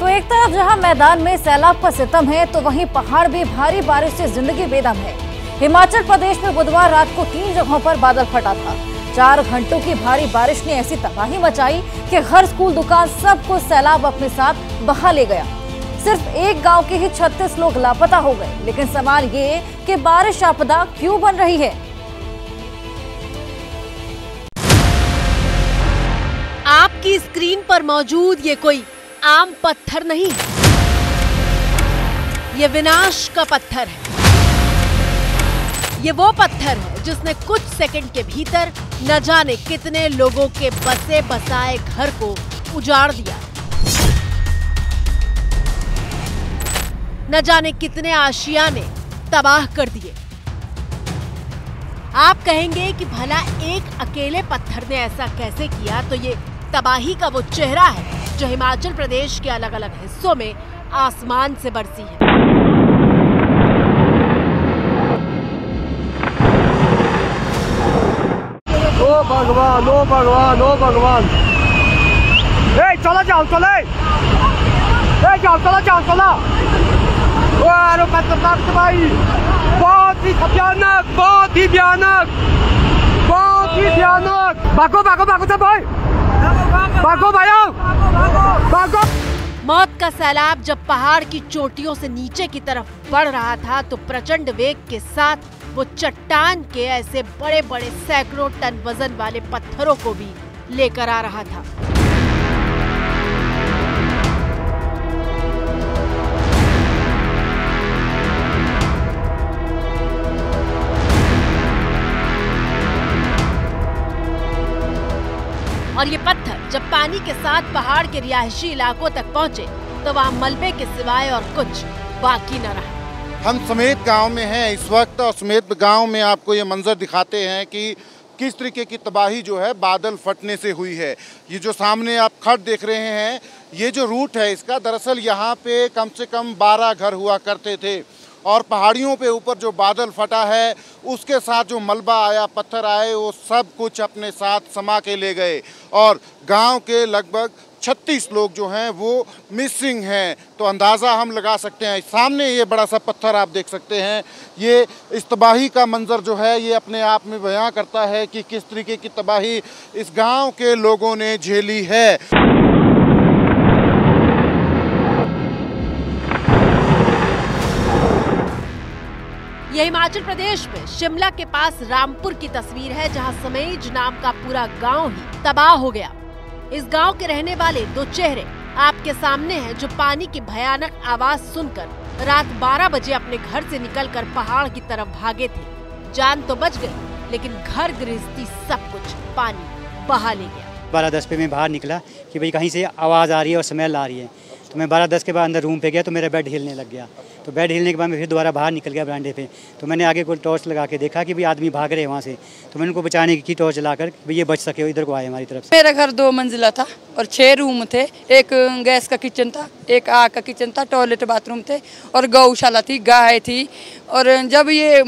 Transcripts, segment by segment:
तो एक तरफ जहां मैदान में सैलाब का सितम है तो वहीं पहाड़ भी भारी बारिश से जिंदगी बेदम है। हिमाचल प्रदेश में बुधवार रात को 3 जगहों पर बादल फटा था। 4 घंटों की भारी बारिश ने ऐसी तबाही मचाई कि घर, स्कूल, दुकान सब को सैलाब अपने साथ बहा ले गया। सिर्फ एक गांव के ही 36 लोग लापता हो गए। लेकिन सवाल ये कि बारिश आपदा क्यों बन रही है? आपकी स्क्रीन पर मौजूद ये कोई आम पत्थर नहीं, ये विनाश का पत्थर है। ये वो पत्थर है जिसने कुछ सेकंड के भीतर न जाने कितने लोगों के बसे बसाए घर को उजाड़ दिया, न जाने कितने आशियाने तबाह कर दिए। आप कहेंगे कि भला एक अकेले पत्थर ने ऐसा कैसे किया, तो ये तबाही का वो चेहरा है जो हिमाचल प्रदेश के अलग अलग हिस्सों में आसमान से बरसी है। ओ भगवान, ओ भगवान, ओ भगवान! ए चला जाओ, चले ए जाओ, चला जाओ, चला। मौत का सैलाब जब पहाड़ की चोटियों से नीचे की तरफ बढ़ रहा था तो प्रचंड वेग के साथ वो चट्टान के ऐसे बड़े बड़े सैकड़ों टन वजन वाले पत्थरों को भी लेकर आ रहा था। और ये पत्थर जब पानी के साथ पहाड़ के रिहायशी इलाकों तक पहुंचे तो वहाँ मलबे के सिवाय और कुछ बाकी न रहा। हम समेत गांव में हैं इस वक्त और समेत गांव में आपको ये मंजर दिखाते हैं कि किस तरीके की तबाही जो है बादल फटने से हुई है। ये जो सामने आप खड़ देख रहे हैं, ये जो रूट है इसका, दरअसल यहाँ पे कम से कम 12 घर हुआ करते थे और पहाड़ियों पे ऊपर जो बादल फटा है उसके साथ जो मलबा आया, पत्थर आए, वो सब कुछ अपने साथ समा के ले गए और गांव के लगभग 36 लोग जो हैं वो मिसिंग हैं। तो अंदाज़ा हम लगा सकते हैं, सामने ये बड़ा सा पत्थर आप देख सकते हैं, ये इस तबाही का मंजर जो है ये अपने आप में बयां करता है कि किस तरीके की तबाही इस गाँव के लोगों ने झेली है। यह हिमाचल प्रदेश में शिमला के पास रामपुर की तस्वीर है जहां समेज नाम का पूरा गांव ही तबाह हो गया। इस गांव के रहने वाले 2 चेहरे आपके सामने हैं जो पानी की भयानक आवाज सुनकर रात 12 बजे अपने घर से निकलकर पहाड़ की तरफ भागे थे। जान तो बच गई लेकिन घर गृहस्थी सब कुछ पानी बहा ले गया। 12:10 पे मैं बाहर निकला कि भाई कहीं से आवाज आ रही है और स्मेल आ रही है, तो मैं 12:10 के बाद अंदर रूम पे गया तो मेरा बेड हिलने लग गया। तो बेड हिलने के बाद मैं फिर दोबारा बाहर निकल गया बरामदे पे, तो मैंने आगे कोई टॉर्च लगा के देखा कि भाई आदमी भाग रहे हैं वहाँ से, तो मैंने उनको बचाने की टॉर्च जलाकर भाई ये बच सके, इधर को आए हमारी तरफ से। मेरा घर 2 मंजिला था और 6 रूम थे, एक गैस का किचन था, एक आग का किचन था, टॉयलेट बाथरूम थे और गौशाला थी, गाय थी। और जब ये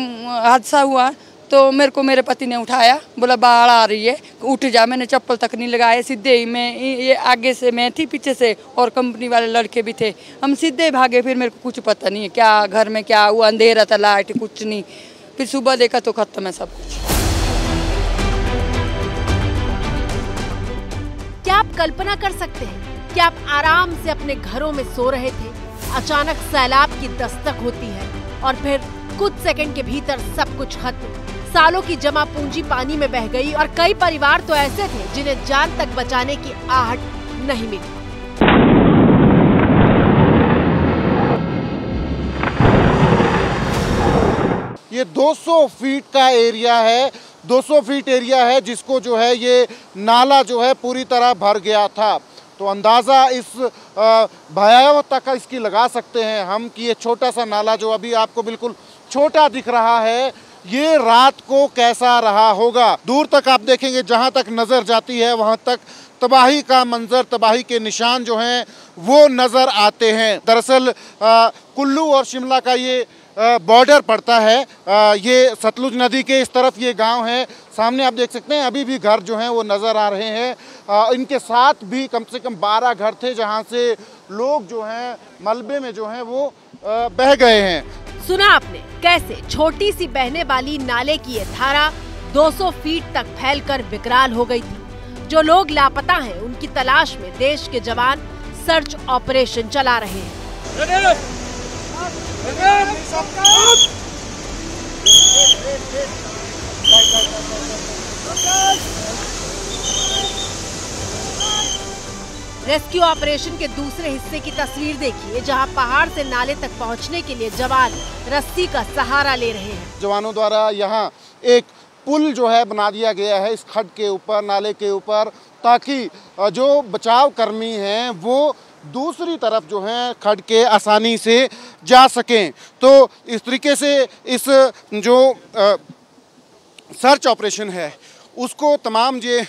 हादसा हुआ तो मेरे को मेरे पति ने उठाया, बोला बाढ़ आ रही है, उठ जा। मैंने चप्पल तक नहीं लगाए, सीधे ही मैं, ये आगे से मैं थी, पीछे से और कंपनी वाले लड़के भी थे, हम सीधे ही भागे। फिर मेरे को कुछ पता नहीं है क्या घर में क्या हुआ, अंधेरा था, लाइट कुछ नहीं। फिर सुबह देखा तो खत्म है सब कुछ। क्या आप कल्पना कर सकते हैं कि आप आराम से अपने घरों में सो रहे थे, अचानक सैलाब की दस्तक होती है और फिर कुछ सेकंड के भीतर सब कुछ खत्म। सालों की जमा पूंजी पानी में बह गई और कई परिवार तो ऐसे थे जिन्हें जान तक बचाने की आहट नहीं मिली। ये 200 फीट का एरिया है, 200 फीट एरिया है जिसको जो है ये नाला जो है पूरी तरह भर गया था। तो अंदाज़ा इस भयावहता का इसकी लगा सकते हैं हम कि ये छोटा सा नाला जो अभी आपको बिल्कुल छोटा दिख रहा है, ये रात को कैसा रहा होगा। दूर तक आप देखेंगे, जहाँ तक नज़र जाती है वहाँ तक तबाही का मंजर, तबाही के निशान जो हैं वो नज़र आते हैं। दरअसल कुल्लू और शिमला का ये बॉर्डर पड़ता है, ये सतलुज नदी के इस तरफ ये गांव है। सामने आप देख सकते हैं अभी भी घर जो हैं वो नज़र आ रहे हैं इनके साथ भी कम से कम 12 घर थे जहां से लोग जो हैं मलबे में जो हैं वो बह गए हैं। सुना आपने कैसे छोटी सी बहने वाली नाले की ये धारा 200 फीट तक फैलकर विकराल हो गई थी। जो लोग लापता हैं उनकी तलाश में देश के जवान सर्च ऑपरेशन चला रहे हैं। रेस्क्यू ऑपरेशन के दूसरे हिस्से की तस्वीर देखिए, जहां पहाड़ से नाले तक पहुंचने के लिए जवान रस्सी का सहारा ले रहे हैं। जवानों द्वारा यहां एक पुल जो है बना दिया गया है इस खड्ड के ऊपर, नाले के ऊपर, ताकि जो बचाव कर्मी हैं वो दूसरी तरफ जो है खड्ड के आसानी से जा सकें। तो इस तरीके से इस जो सर्च ऑपरेशन है उसको तमाम ये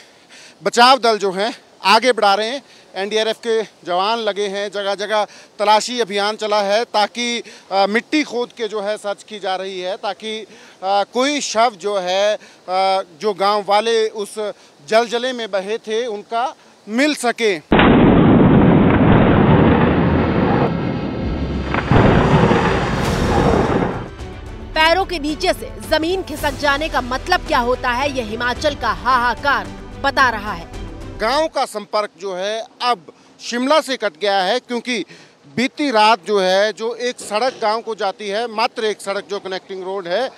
बचाव दल जो हैं आगे बढ़ा रहे हैं। NDRF के जवान लगे हैं, जगह जगह तलाशी अभियान चला है, ताकि मिट्टी खोद के जो है सर्च की जा रही है, ताकि कोई शव जो है जो गांव वाले उस जलजले में बहे थे उनका मिल सके। पैरों के नीचे से जमीन खिसक जाने का मतलब क्या होता है ये हिमाचल का हाहाकार बता रहा है। गांव का संपर्क जो है अब शिमला से कट गया है, क्योंकि बीती रात जो है जो एक सड़क गांव को जाती है, मात्र एक सड़क जो कनेक्टिंग रोड है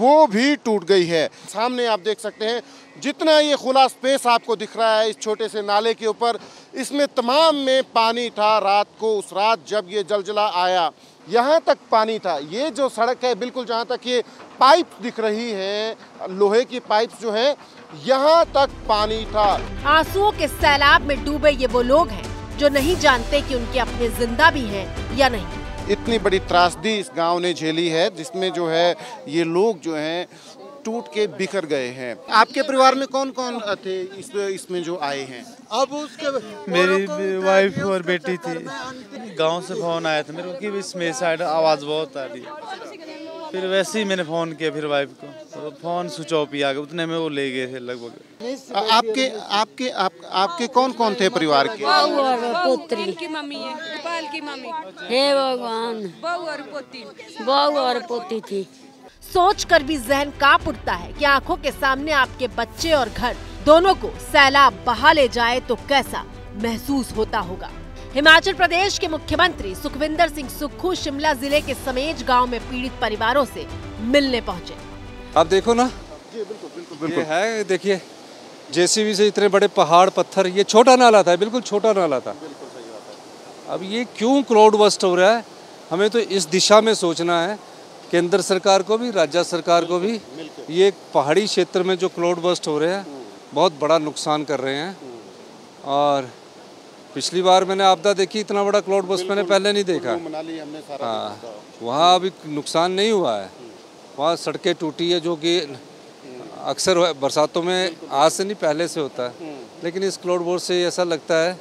वो भी टूट गई है। सामने आप देख सकते हैं जितना ये खुला स्पेस आपको दिख रहा है इस छोटे से नाले के ऊपर, इसमें तमाम में पानी था। रात को उस रात जब ये जलजला आया यहाँ तक पानी था। ये जो सड़क है बिल्कुल जहाँ तक ये पाइप दिख रही है, लोहे की पाइप जो है, यहाँ तक पानी था। आंसुओं के सैलाब में डूबे ये वो लोग हैं जो नहीं जानते कि उनके अपने जिंदा भी हैं या नहीं। इतनी बड़ी त्रासदी इस गांव ने झेली है जिसमें जो है ये लोग जो हैं टूट के बिखर गए हैं। आपके परिवार में कौन कौन थे इसमें जो आए हैं? अब उसके मेरी वाइफ और बेटी थी। गांव से फोन आया था मेरे को कि इसमें साइड आवाज़ बहुत आ रही है, फिर वैसे ही मैंने फ़ोन किया फिर वाइफ को, तो फोन स्विच ऑफ ही आ गया, उतने में वो ले गए थे लगभग। आपके आपके आप, आपके कौन कौन थे परिवार के? पोत्री की मम्मी है, गोपाल की मम्मी है, भगवान बहू और पोती थी। सोच कर भी जहन कांप उठता है कि आंखों के सामने आपके बच्चे और घर दोनों को सैलाब बहा ले जाए तो कैसा महसूस होता होगा। हिमाचल प्रदेश के मुख्यमंत्री सुखविंदर सिंह सुक्खू शिमला जिले के समेज गांव में पीड़ित परिवारों से मिलने पहुंचे। आप देखो ना, बिल्कुल बिल्कुल बिल्कुल है। देखिए जेसीबी से इतने बड़े पहाड़ पत्थर, ये छोटा नाला था, बिल्कुल छोटा नाला था। अब ये क्यों क्राउड बस्ट हो रहा है, हमें तो इस दिशा में सोचना है। केंद्र सरकार को भी, राज्य सरकार को भी, ये पहाड़ी क्षेत्र में जो क्लाउड बस्ट हो रहे हैं बहुत बड़ा नुकसान कर रहे हैं। और पिछली बार मैंने आपदा देखी, इतना बड़ा क्लाउड बस्ट मैंने पहले नहीं देखा। हाँ, वहाँ अभी नुकसान नहीं हुआ है, वहाँ सड़कें टूटी है जो कि अक्सर बरसातों में आज से नहीं पहले से होता है, लेकिन इस क्लाउड बस्ट से ऐसा लगता है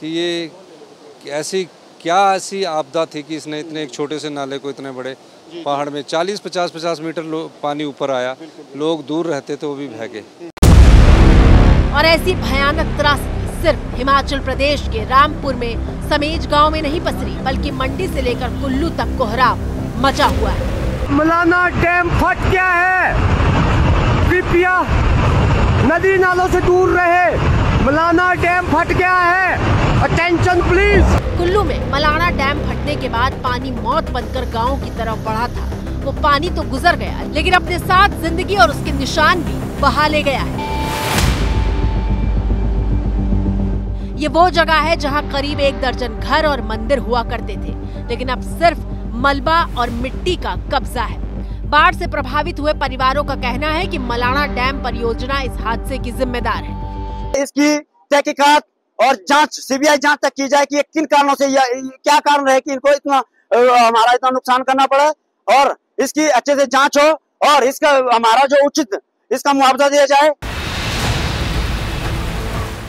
कि ये ऐसी आपदा थी कि इसने इतने एक छोटे से नाले को इतने बड़े पहाड़ में 40-50 मीटर पानी ऊपर आया। लोग दूर रहते तो वो भी भागे। और ऐसी भयानक त्रासदी सिर्फ हिमाचल प्रदेश के रामपुर में समेज गांव में नहीं पसरी, बल्कि मंडी से लेकर कुल्लू तक कोहराम मचा हुआ है। मलाना डैम फट गया है, कृपया नदी नालों से दूर रहे, मलाना डैम फट गया है, अटेंशन प्लीज। कुल्लू में मलाना डैम फटने के बाद पानी मौत बनकर गांव की तरफ बढ़ा था। वो पानी तो गुजर गया, लेकिन अपने साथ जिंदगी और उसके निशान भी बहा ले गया है। ये वो जगह है जहां करीब 1 दर्जन घर और मंदिर हुआ करते थे, लेकिन अब सिर्फ मलबा और मिट्टी का कब्जा है। बाढ़ से प्रभावित हुए परिवारों का कहना है कि मलाना डैम परियोजना इस हादसे की जिम्मेदार है। इसकी तहकीकात और जांच, सीबीआई जांच तक की जाए कि ये किन कारणों से, क्या कारण है कि इनको इतना हमारा इतना नुकसान करना पड़ा, और इसकी अच्छे से जांच हो और इसका हमारा जो उचित इसका मुआवजा दिया जाए।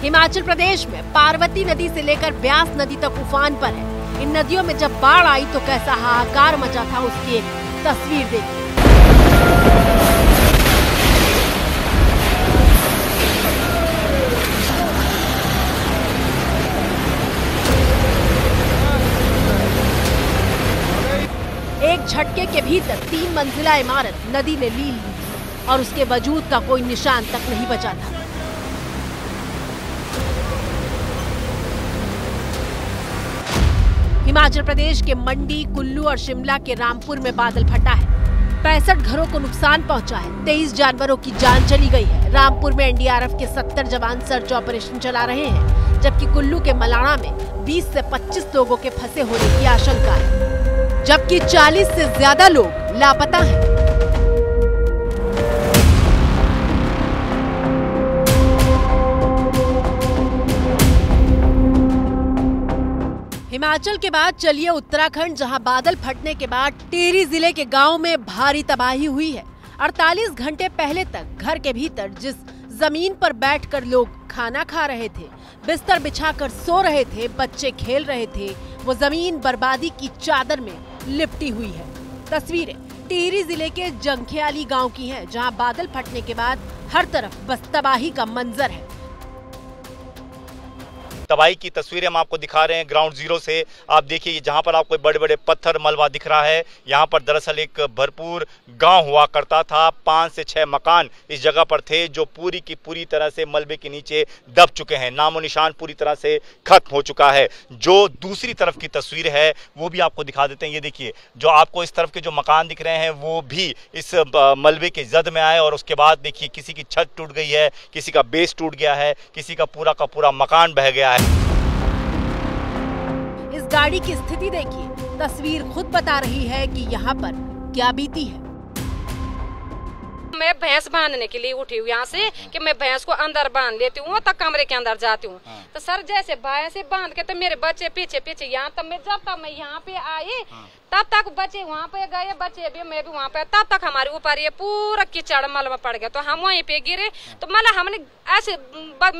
हिमाचल प्रदेश में पार्वती नदी से लेकर ब्यास नदी तक उफान पर है। इन नदियों में जब बाढ़ आई तो कैसा हाहाकार मचा था उसकी एक तस्वीर देखिए। झटके के भीतर 3 मंजिला इमारत नदी में लीन हुई और उसके वजूद का कोई निशान तक नहीं बचा था। हिमाचल प्रदेश के मंडी, कुल्लू और शिमला के रामपुर में बादल फटा है। 65 घरों को नुकसान पहुंचा है, 23 जानवरों की जान चली गई है। रामपुर में एनडीआरएफ के 70 जवान सर्च ऑपरेशन चला रहे हैं, जबकि कुल्लू के मलाना में 20 से 25 लोगों के फंसे होने की आशंका है, जबकि 40 से ज्यादा लोग लापता हैं। हिमाचल के बाद चलिए उत्तराखंड, जहां बादल फटने के बाद टेहरी जिले के गांव में भारी तबाही हुई है। 48 घंटे पहले तक घर के भीतर जिस जमीन पर बैठकर लोग खाना खा रहे थे, बिस्तर बिछाकर सो रहे थे, बच्चे खेल रहे थे, वो जमीन बर्बादी की चादर में लिपटी हुई है। तस्वीरें टेहरी जिले के जखन्याली गाँव की है, जहाँ बादल फटने के बाद हर तरफ बस तबाही का मंजर है। तबाही की तस्वीरें हम आपको दिखा रहे हैं ग्राउंड जीरो से। आप देखिए जहां पर आपको बड़े बड़े पत्थर, मलबा दिख रहा है। यहां पर दरअसल एक भरपूर गांव हुआ करता था। 5 से 6 मकान इस जगह पर थे जो पूरी की पूरी तरह से मलबे के नीचे दब चुके हैं। नामो निशान पूरी तरह से खत्म हो चुका है। जो दूसरी तरफ की तस्वीर है वो भी आपको दिखा देते हैं। ये देखिए जो आपको इस तरफ के जो मकान दिख रहे हैं वो भी इस मलबे के जद में आए और उसके बाद देखिए किसी की छत टूट गई है, किसी का बेस टूट गया है, किसी का पूरा मकान बह गया है। इस गाड़ी की स्थिति देखिए, तस्वीर खुद बता रही है कि यहाँ पर क्या बीती है। मैं भैंस बांधने के लिए उठी हूँ यहाँ से कि मैं भैंस को अंदर बांध लेती हूँ, तब कमरे के अंदर जाती हूँ। तो सर जैसे भैंस बांध के तो मेरे बच्चे पीछे पीछे यहाँ, तब मैं जब तक मैं यहाँ पे आई तब तक बच्चे वहाँ पे गए, बच्चे भी मैं भी वहाँ पे, तब तक हमारे ऊपर ये पूरा कीचड़ मलबा पड़ गया। तो हम वहीं पे गिरे तो मतलब हमने ऐसे,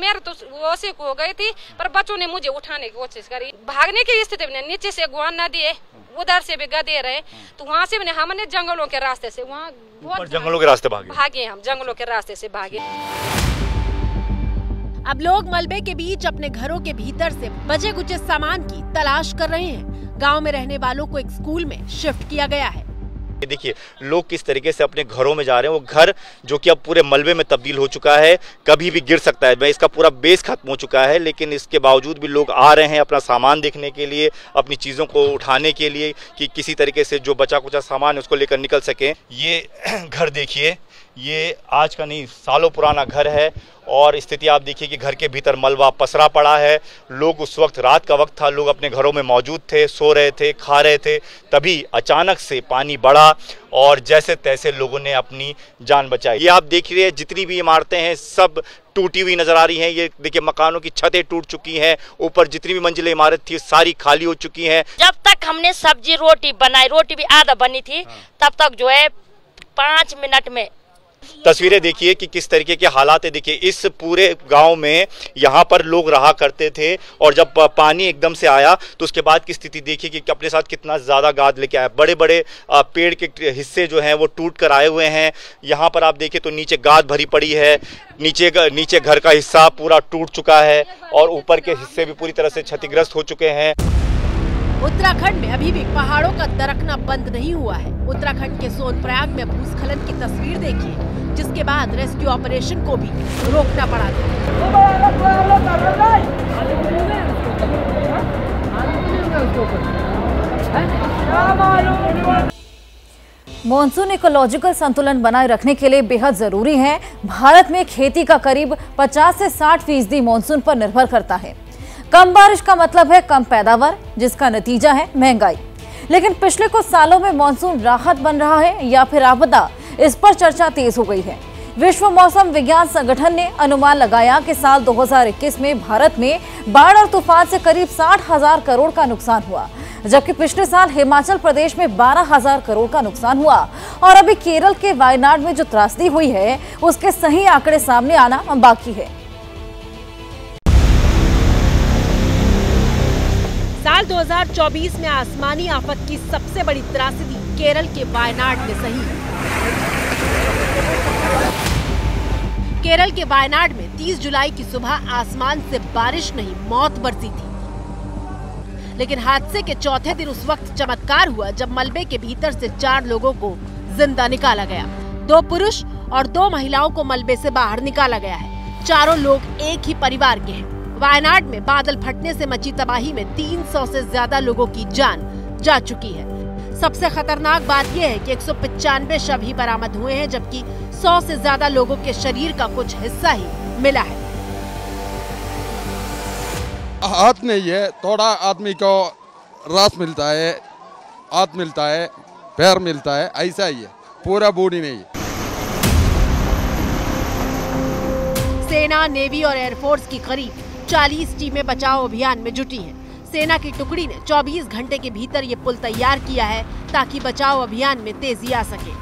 मेरे तो वैसे हो गई थी पर बच्चों ने मुझे उठाने की कोशिश करी। भागने की स्थिति में नीचे से गुआन नदी है, उधर से भी गधे रहे, तो वहाँ से हमने जंगलों के रास्ते से वहाँ जंगलों के रास्ते भागे हम जंगलों के रास्ते से भागे। अब लोग मलबे के बीच अपने घरों के भीतर से बचे कुछ सामान की तलाश कर रहे हैं। गांव में रहने वालों को एक स्कूल में शिफ्ट किया गया है। देखिए लोग किस तरीके से अपने घरों में जा रहे हैं। वो घर जो कि अब पूरे मलबे में तब्दील हो चुका है, कभी भी गिर सकता है। इसका पूरा बेस खत्म हो चुका है, लेकिन इसके बावजूद भी लोग आ रहे हैं अपना सामान देखने के लिए, अपनी चीज़ों को उठाने के लिए कि किसी तरीके से जो बचा कुचा सामान है उसको लेकर निकल सकें। ये घर देखिए, ये आज का नहीं सालों पुराना घर है और स्थिति आप देखिए कि घर के भीतर मलबा पसरा पड़ा है। लोग उस वक्त, रात का वक्त था, लोग अपने घरों में मौजूद थे, सो रहे थे, खा रहे थे, तभी अचानक से पानी बढ़ा और जैसे तैसे लोगों ने अपनी जान बचाई। ये आप देख रहे हैं जितनी भी इमारतें हैं सब टूटी हुई नजर आ रही हैं। ये देखिए मकानों की छतें टूट चुकी हैं, ऊपर जितनी भी मंजिलें इमारत थी सारी खाली हो चुकी हैं। जब तक हमने सब्जी रोटी बनाई, रोटी भी आधा बनी थी, तब तक जो है 5 मिनट में। तस्वीरें देखिए कि किस तरीके के हालात है। देखिए इस पूरे गांव में यहाँ पर लोग रहा करते थे और जब पानी एकदम से आया तो उसके बाद की स्थिति देखिए कि अपने साथ कितना ज़्यादा गाद लेके आया। बड़े बड़े पेड़ के हिस्से जो हैं वो टूट कर आए हुए हैं। यहाँ पर आप देखिए तो नीचे गाद भरी पड़ी है, नीचे घर का हिस्सा पूरा टूट चुका है और ऊपर के हिस्से भी पूरी तरह से क्षतिग्रस्त हो चुके हैं। उत्तराखंड में अभी भी पहाड़ों का दरकना बंद नहीं हुआ है। उत्तराखंड के सोनप्रयाग में भूस्खलन की तस्वीर देखिए, जिसके बाद रेस्क्यू ऑपरेशन को भी रोकना पड़ा था। मॉनसून इकोलॉजिकल संतुलन बनाए रखने के लिए बेहद जरूरी है। भारत में खेती का करीब 50 से 60% मॉनसून पर निर्भर करता है। कम बारिश का मतलब है कम पैदावार, जिसका नतीजा है महंगाई। लेकिन पिछले कुछ सालों में मॉनसून राहत बन रहा है या फिर आपदा, इस पर चर्चा तेज हो गई है। विश्व मौसम विज्ञान संगठन ने अनुमान लगाया कि साल 2021 में भारत में बाढ़ और तूफान से करीब 60,000 करोड़ का नुकसान हुआ, जबकि पिछले साल हिमाचल प्रदेश में 12,000 करोड़ का नुकसान हुआ। और अभी केरल के वायनाड में जो त्रासदी हुई है उसके सही आंकड़े सामने आना बाकी है। साल 2024 में आसमानी आफत की सबसे बड़ी त्रासदी केरल के वायनाड में सही। केरल के वायनाड में 30 जुलाई की सुबह आसमान से बारिश नहीं मौत बरसी थी। लेकिन हादसे के चौथे दिन उस वक्त चमत्कार हुआ जब मलबे के भीतर से 4 लोगों को जिंदा निकाला गया। 2 पुरुष और 2 महिलाओं को मलबे से बाहर निकाला गया है। चारों लोग एक ही परिवार के हैं। वायनाड में बादल फटने से मची तबाही में 300 से ज्यादा लोगों की जान जा चुकी है। सबसे खतरनाक बात यह है कि 195 शव ही बरामद हुए हैं, जबकि 100 से ज्यादा लोगों के शरीर का कुछ हिस्सा ही मिला है। हाथ नहीं है, थोड़ा आदमी को रास मिलता है, हाथ मिलता है, पैर मिलता है, ऐसा ही है, पूरा बॉडी नहीं है। सेना, नेवी और एयरफोर्स की करीब 40 टीमें बचाव अभियान में जुटी हैं। सेना की टुकड़ी ने 24 घंटे के भीतर ये पुल तैयार किया है ताकि बचाव अभियान में तेजी आ सके।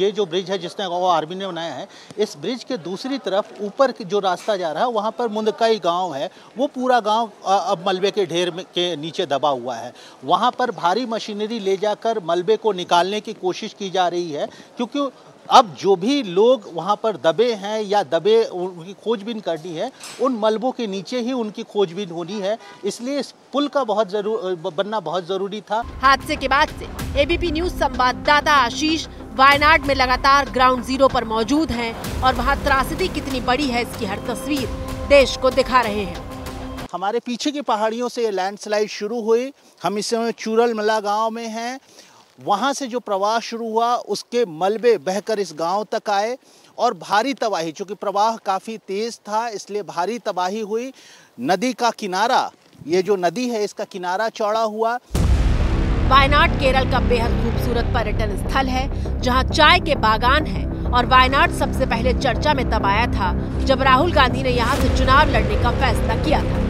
ये जो ब्रिज है जिसने वो आर्मी ने बनाया है, इस ब्रिज के दूसरी तरफ ऊपर जो रास्ता जा रहा है वहाँ पर मुंदकाई गांव है, वो पूरा गांव अब मलबे के ढेर के नीचे दबा हुआ है। वहाँ पर भारी मशीनरी ले जाकर मलबे को निकालने की कोशिश की जा रही है, क्योंकि अब जो भी लोग वहाँ पर दबे हैं या दबे उनकी खोजबीन करनी है, उन मलबों के नीचे ही उनकी खोजबीन होनी है, इसलिए इस पुल का बनना बहुत ज़रूरी था। हादसे के बाद से एबीपी न्यूज़ संवाददाता आशीष वायनाड में लगातार ग्राउंड जीरो पर मौजूद हैं और वहाँ त्रासदी कितनी बड़ी है इसकी हर तस्वीर देश को दिखा रहे हैं। हमारे पीछे की पहाड़ियों से लैंडस्लाइड शुरू हुई, हम इस समय चूरलमला गांव में हैं। वहाँ से जो प्रवाह शुरू हुआ उसके मलबे बहकर इस गांव तक आए और भारी तबाही, चूँकि प्रवाह काफ़ी तेज़ था इसलिए भारी तबाही हुई। नदी का किनारा, ये जो नदी है इसका किनारा चौड़ा हुआ। वायनाड केरल का बेहद खूबसूरत पर्यटन स्थल है जहां चाय के बागान हैं और वायनाड सबसे पहले चर्चा में तब आया था जब राहुल गांधी ने यहां से चुनाव लड़ने का फैसला किया था।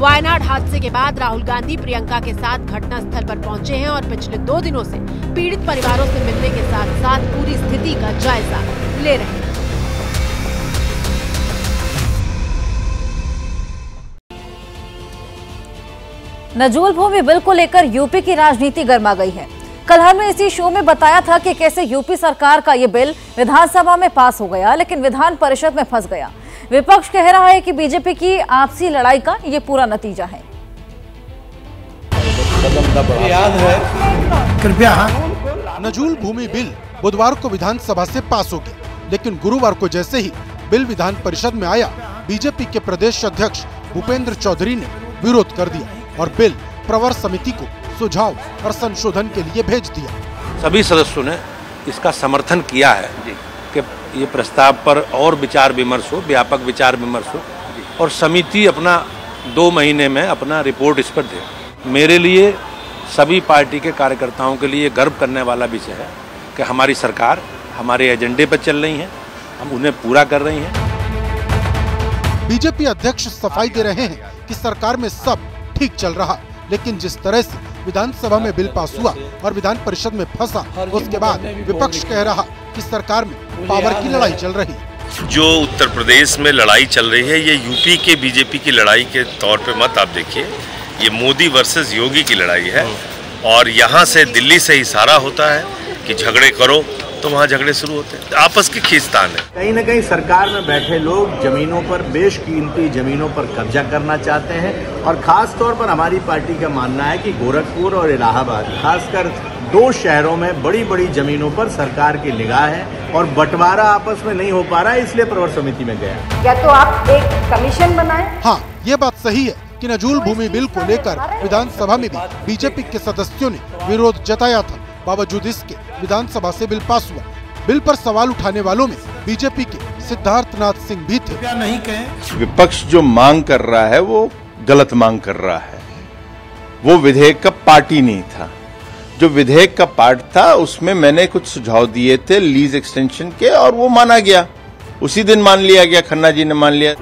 वायनाड हादसे के बाद राहुल गांधी प्रियंका के साथ घटना स्थल पर पहुंचे हैं और पिछले 2 दिनों से पीड़ित परिवारों से मिलने के साथ साथ पूरी स्थिति का जायजा ले रहे हैं। नजूल भूमि बिल को लेकर यूपी की राजनीति गर्मा गई है। कल हमने इसी शो में बताया था कि कैसे यूपी सरकार का ये बिल विधानसभा में पास हो गया लेकिन विधान परिषद में फंस गया। विपक्ष कह रहा है कि बीजेपी की आपसी लड़ाई का ये पूरा नतीजा है। याद है कृपया। नजूल भूमि बिल बुधवार को विधानसभा से पास हो गया, लेकिन गुरुवार को जैसे ही बिल विधान परिषद में आया, बीजेपी के प्रदेश अध्यक्ष भूपेंद्र चौधरी ने विरोध कर दिया और बिल प्रवर समिति को सुझाव और संशोधन के लिए भेज दिया। सभी सदस्यों ने इसका समर्थन किया है कि ये प्रस्ताव पर और विचार विमर्श हो, व्यापक विचार विमर्श हो और समिति अपना 2 महीने में अपना रिपोर्ट इस पर दे। मेरे लिए, सभी पार्टी के कार्यकर्ताओं के लिए गर्व करने वाला विषय है कि हमारी सरकार हमारे एजेंडे पर चल रही है, हम उन्हें पूरा कर रही हैं। बीजेपी अध्यक्ष सफाई दे रहे हैं कि सरकार में सब ठीक चल रहा, लेकिन जिस तरह से विधानसभा में बिल पास हुआ और विधान परिषद में फंसा, उसके बाद विपक्ष कह रहा कि सरकार में पावर की लड़ाई चल रही। जो उत्तर प्रदेश में लड़ाई चल रही है ये यूपी के बीजेपी की लड़ाई के तौर पे मत आप देखिए, ये मोदी वर्सेस योगी की लड़ाई है और यहाँ से दिल्ली से इशारा होता है कि झगड़े करो तो वहाँ झगड़े शुरू होते हैं, आपस की खींचतान है। कहीं ना कहीं सरकार में बैठे लोग जमीनों पर, बेशकीमती जमीनों पर कब्जा करना चाहते हैं और ख़ास तौर पर हमारी पार्टी का मानना है कि गोरखपुर और इलाहाबाद, खासकर 2 शहरों में बड़ी बड़ी जमीनों पर सरकार की निगाह है और बंटवारा आपस में नहीं हो पा रहा है, इसलिए प्रवर समिति में गया। या तो आप एक कमीशन बनाए। हाँ, ये बात सही है कि नजूल भूमि बिल को लेकर विधानसभा में भी बीजेपी के सदस्यों ने विरोध जताया था। बावजूद इसके विधानसभा से बिल पास हुआ। बिल पर सवाल उठाने वालों में बीजेपी के सिद्धार्थनाथ सिंह भी थे। क्या नहीं कहें? विपक्ष जो मांग कर रहा है वो गलत मांग कर रहा है। वो विधेयक का पार्ट ही नहीं था। जो विधेयक का पार्ट था उसमें मैंने कुछ सुझाव दिए थे लीज एक्सटेंशन के और वो माना गया, उसी दिन मान लिया गया, खन्ना जी ने मान लिया।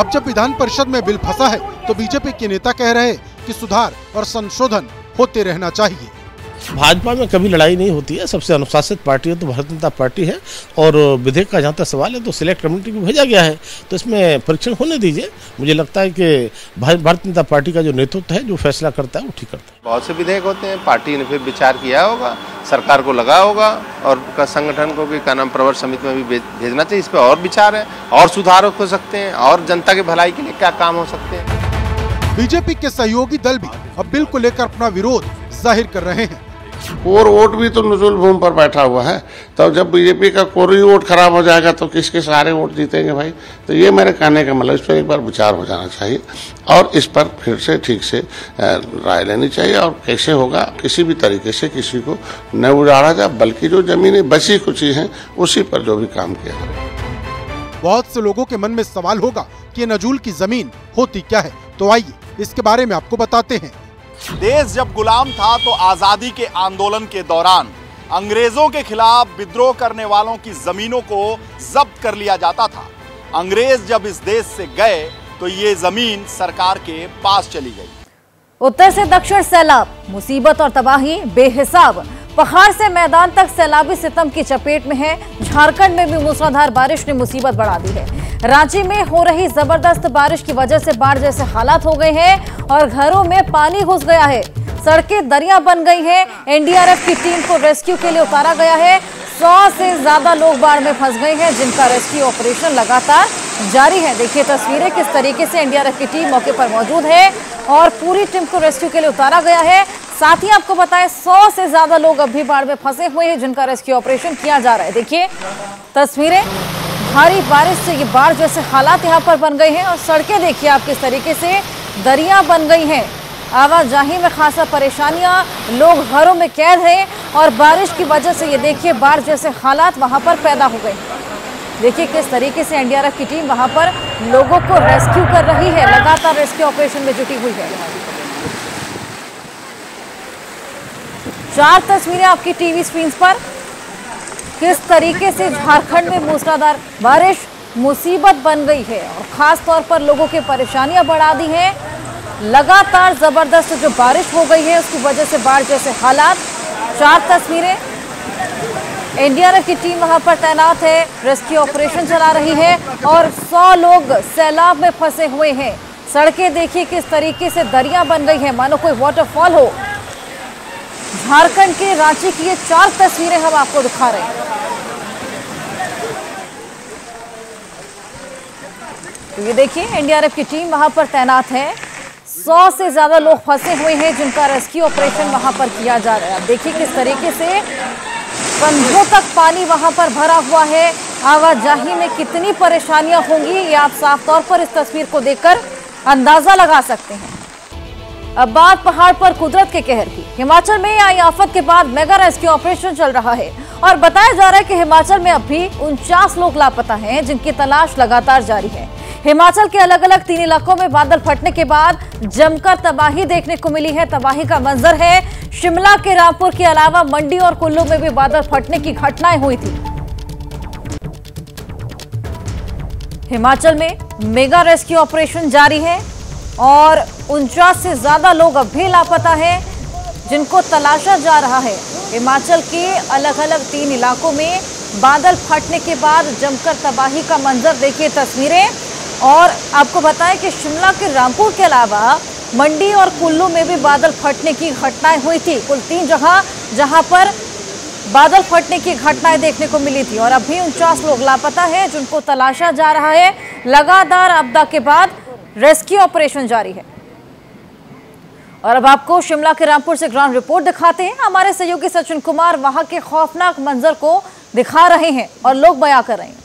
अब जब विधान परिषद में बिल फंसा है तो बीजेपी के नेता कह रहे हैं कि सुधार और संशोधन होते रहना चाहिए। भाजपा में कभी लड़ाई नहीं होती है, सबसे अनुशासित पार्टी है तो भारतीय जनता पार्टी है और विधेयक का जहाँ तक सवाल है तो सिलेक्ट कमेटी को भेजा गया है तो इसमें परीक्षण होने दीजिए। मुझे लगता है कि भारतीय जनता पार्टी का जो नेतृत्व है, जो फैसला करता है वो ठीक करता है। बहुत से विधेयक होते हैं, पार्टी ने फिर विचार किया होगा, सरकार को लगा होगा और संगठन को भी प्रवर समिति में भी भेजना चाहिए। इस पर और विचार है और सुधार हो सकते हैं और जनता की भलाई के लिए क्या काम हो सकते हैं। बीजेपी के सहयोगी दल भी अब बिल को लेकर अपना विरोध जाहिर कर रहे हैं। कोर वोट भी तो नुज़ुल भूमि पर बैठा हुआ है, तो जब बीजेपी का कोरी वोट खराब हो जाएगा तो किसके सारे वोट जीतेंगे भाई। तो ये मेरे कहने का मतलब, इस पर एक बार विचार हो जाना चाहिए और इस पर फिर से ठीक से राय लेनी चाहिए और कैसे होगा, किसी भी तरीके से किसी को न उजाड़ा जाए, बल्कि जो ज़मीनें बची खुची हैं उसी पर जो भी काम किया जाए। बहुत से लोगों के मन में सवाल होगा कि नजूल की ज़मीन होती क्या है, तो आइए इसके बारे में आपको बताते हैं। देश जब गुलाम था तो आज़ादी के आंदोलन के दौरान अंग्रेजों के खिलाफ विद्रोह करने वालों की जमीनों को जब्त कर लिया जाता था। अंग्रेज जब इस देश से गए तो ये जमीन सरकार के पास चली गई। उत्तर से दक्षिण सैलाब, मुसीबत और तबाही बेहिसाब। पहाड़ से मैदान तक सैलाबी सितम की चपेट में है। झारखंड में भी मूसलाधार बारिश ने मुसीबत बढ़ा दी है। रांची में हो रही जबरदस्त बारिश की वजह से बाढ़ जैसे हालात हो गए हैं और घरों में पानी घुस गया है, सड़कें दरिया बन गई हैं। एनडीआरएफ की टीम को रेस्क्यू के लिए उतारा गया है। 100 से ज्यादा लोग बाढ़ में फंस गए हैं, जिनका रेस्क्यू ऑपरेशन लगातार जारी है। देखिए तस्वीरें किस तरीके से एनडीआरएफ की टीम मौके पर मौजूद है और पूरी टीम को रेस्क्यू के लिए उतारा गया है। साथ ही आपको बताएं 100 से ज्यादा लोग अब भी बाढ़ में फंसे हुए हैं, जिनका रेस्क्यू ऑपरेशन किया जा रहा है। देखिए तस्वीरें, भारी बारिश से ये बाढ़ जैसे हालात यहाँ पर बन गए हैं और सड़कें देखिए आप किस तरीके से दरिया बन गई हैं। आवाजाही में खासा परेशानियाँ, लोग घरों में कैद हैं और बारिश की वजह से ये देखिए बाढ़ जैसे हालात वहाँ पर पैदा हो गए। देखिए किस तरीके से एनडीआरएफ की टीम वहाँ पर लोगों को रेस्क्यू कर रही है, लगातार रेस्क्यू ऑपरेशन में जुटी हुई है। चार तस्वीरें आपकी टीवी स्क्रीन पर, किस तरीके से झारखंड में मूसलाधार बारिश मुसीबत बन गई है और खास तौर पर लोगों की परेशानियां बढ़ा दी हैं। लगातार ज़बरदस्त जो बारिश हो गई है उसकी वजह से बाढ़ जैसे हालात। चार तस्वीरें, एनडीआरएफ की टीम वहां पर तैनात है, रेस्क्यू ऑपरेशन चला रही है और 100 लोग सैलाब में फंसे हुए हैं। सड़कें देखिए किस तरीके से दरिया बन गई है, मानो कोई वाटरफॉल हो। झारखंड के रांची की ये चार तस्वीरें हम आपको दिखा रहे हैं। तो ये देखिए एनडीआरएफ की टीम वहां पर तैनात है। 100 से ज्यादा लोग फंसे हुए हैं, जिनका रेस्क्यू ऑपरेशन वहां पर किया जा रहा है। आप देखिए किस तरीके से कंधों तक पानी वहां पर भरा हुआ है। आवाजाही में कितनी परेशानियां होंगी ये आप साफ तौर पर इस तस्वीर को देखकर अंदाजा लगा सकते हैं। अब बात पहाड़ पर कुदरत के कहर की। हिमाचल में आई आफत के बाद मेगा रेस्क्यू ऑपरेशन चल रहा है और बताया जा रहा है कि हिमाचल में अब भी 49 लोग लापता हैं, जिनकी तलाश लगातार जारी है। हिमाचल के अलग अलग 3 इलाकों में बादल फटने के बाद जमकर तबाही देखने को मिली है। तबाही का मंजर है, शिमला के रामपुर के अलावा मंडी और कुल्लू में भी बादल फटने की घटनाएं हुई थी। हिमाचल में मेगा रेस्क्यू ऑपरेशन जारी है और 49 से ज्यादा लोग अब भी लापता हैं, जिनको तलाशा जा रहा है। हिमाचल के अलग अलग 3 इलाकों में बादल फटने के बाद जमकर तबाही का मंजर, देखिए तस्वीरें। और आपको बताएं कि शिमला के रामपुर के अलावा मंडी और कुल्लू में भी बादल फटने की घटनाएं हुई थी। कुल 3 जगह जहां पर बादल फटने की घटनाएं देखने को मिली थी और अभी 49 लोग लापता है, जिनको तलाशा जा रहा है। लगातार आपदा के बाद रेस्क्यू ऑपरेशन जारी है। और अब आपको शिमला के रामपुर से ग्राउंड रिपोर्ट दिखाते हैं। हमारे सहयोगी सचिन कुमार वहां के खौफनाक मंजर को दिखा रहे हैं और लोग बयां कर रहे हैं।